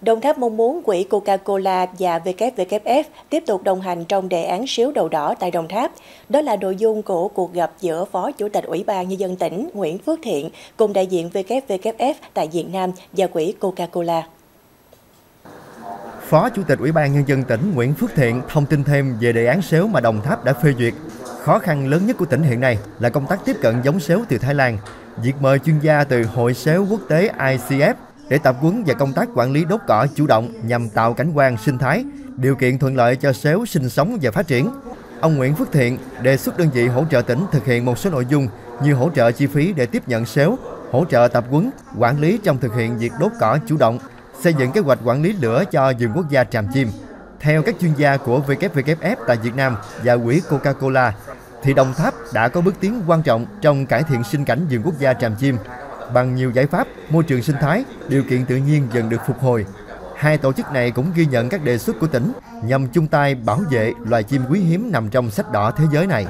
Đồng Tháp mong muốn quỹ Coca-Cola và WWF tiếp tục đồng hành trong đề án xíu đầu đỏ tại Đồng Tháp. Đó là nội dung của cuộc gặp giữa Phó Chủ tịch Ủy ban Nhân dân tỉnh Nguyễn Phước Thiện cùng đại diện WWF tại Việt Nam và quỹ Coca-Cola. Phó Chủ tịch Ủy ban Nhân dân tỉnh Nguyễn Phước Thiện thông tin thêm về đề án xéo mà Đồng Tháp đã phê duyệt. Khó khăn lớn nhất của tỉnh hiện nay là công tác tiếp cận giống xéo từ Thái Lan. Việc mời chuyên gia từ Hội xéo quốc tế ICF để tập huấn và công tác quản lý đốt cỏ chủ động nhằm tạo cảnh quan sinh thái, điều kiện thuận lợi cho xéo sinh sống và phát triển. Ông Nguyễn Phước Thiện đề xuất đơn vị hỗ trợ tỉnh thực hiện một số nội dung như hỗ trợ chi phí để tiếp nhận xéo, hỗ trợ tập huấn, quản lý trong thực hiện việc đốt cỏ chủ động, xây dựng kế hoạch quản lý lửa cho vườn quốc gia Tràm Chim. Theo các chuyên gia của WWF tại Việt Nam và quỹ Coca-Cola, thì Đồng Tháp đã có bước tiến quan trọng trong cải thiện sinh cảnh vườn quốc gia Tràm Chim. Bằng nhiều giải pháp, môi trường sinh thái, điều kiện tự nhiên dần được phục hồi. Hai tổ chức này cũng ghi nhận các đề xuất của tỉnh nhằm chung tay bảo vệ loài chim quý hiếm nằm trong sách đỏ thế giới này.